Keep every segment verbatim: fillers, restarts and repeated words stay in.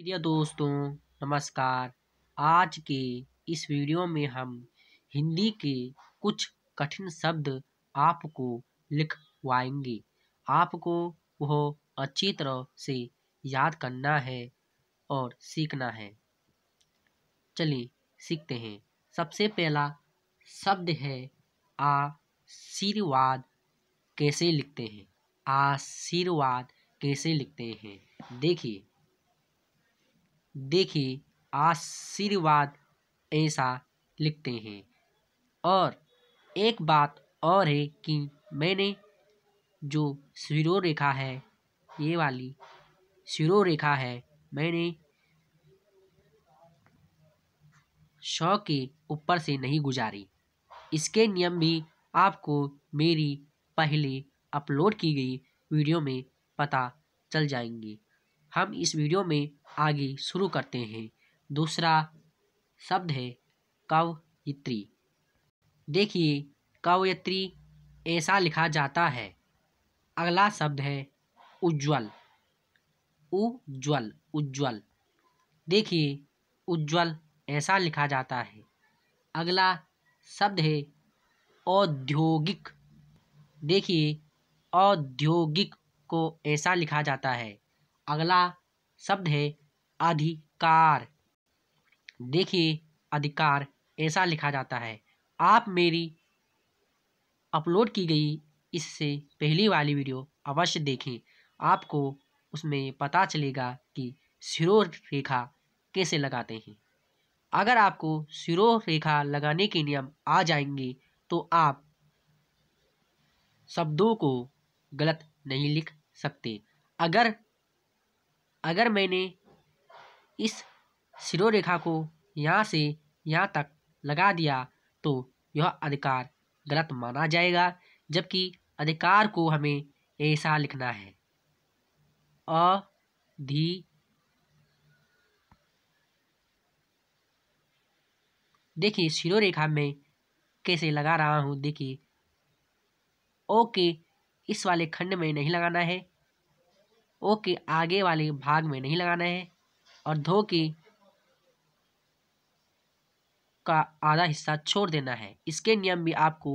प्रिय दोस्तों नमस्कार। आज के इस वीडियो में हम हिंदी के कुछ कठिन शब्द आपको लिखवाएंगे। आपको वह अच्छी तरह से याद करना है और सीखना है। चलिए सीखते हैं। सबसे पहला शब्द है आशीर्वाद। कैसे लिखते हैं? आशीर्वाद कैसे लिखते हैं? देखिए देखिए आशीर्वाद ऐसा लिखते हैं। और एक बात और है कि मैंने जो शिरो रेखा है, ये वाली शिरो रेखा है, मैंने सौ के ऊपर से नहीं गुजारी। इसके नियम भी आपको मेरी पहले अपलोड की गई वीडियो में पता चल जाएंगे। हम इस वीडियो में आगे शुरू करते हैं। दूसरा शब्द है कवयित्री। देखिए कवयित्री ऐसा लिखा जाता है। अगला शब्द है उज्ज्वल। उज्ज्वल उज्ज्वल देखिए उज्ज्वल ऐसा लिखा जाता है। अगला शब्द है औद्योगिक। देखिए औद्योगिक को ऐसा लिखा जाता है। अगला शब्द है अधिकार। देखिए अधिकार ऐसा लिखा जाता है। आप मेरी अपलोड की गई इससे पहली वाली वीडियो अवश्य देखें। आपको उसमें पता चलेगा कि शिरो रेखा कैसे लगाते हैं। अगर आपको शिरो रेखा लगाने के नियम आ जाएंगे तो आप शब्दों को गलत नहीं लिख सकते। अगर अगर मैंने इस शिरो रेखा को यहाँ से यहाँ तक लगा दिया तो यह अधिकार गलत माना जाएगा, जबकि अधिकार को हमें ऐसा लिखना है अ धी। देखिए शिरो रेखा में कैसे लगा रहा हूँ। देखिए ओके इस वाले खंड में नहीं लगाना है, ओ के आगे वाले भाग में नहीं लगाना है, और धो के का आधा हिस्सा छोड़ देना है। इसके नियम भी आपको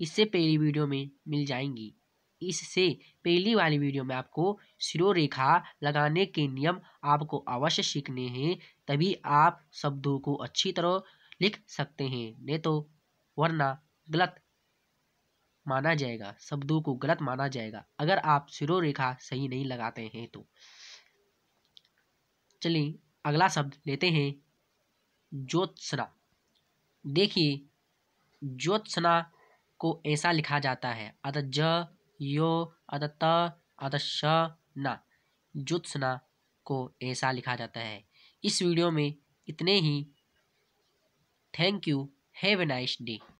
इससे पहली वीडियो में मिल जाएंगी। इससे पहली वाली वीडियो में आपको शिरो रेखा लगाने के नियम आपको अवश्य सीखने हैं, तभी आप शब्दों को अच्छी तरह लिख सकते हैं, नहीं तो वरना गलत माना जाएगा, शब्दों को गलत माना जाएगा अगर आप शिरो रेखा सही नहीं लगाते हैं तो। चलिए अगला शब्द लेते हैं ज्योत्सना। देखिए ज्योत्सना को ऐसा लिखा जाता है अत ज यो अत त अत श ना। ज्योत्सना को ऐसा लिखा जाता है। इस वीडियो में इतने ही। Thank you. Have a nice day.